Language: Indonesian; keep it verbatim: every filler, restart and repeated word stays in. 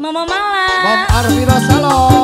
Mama Mala, Mom Arvila Salon.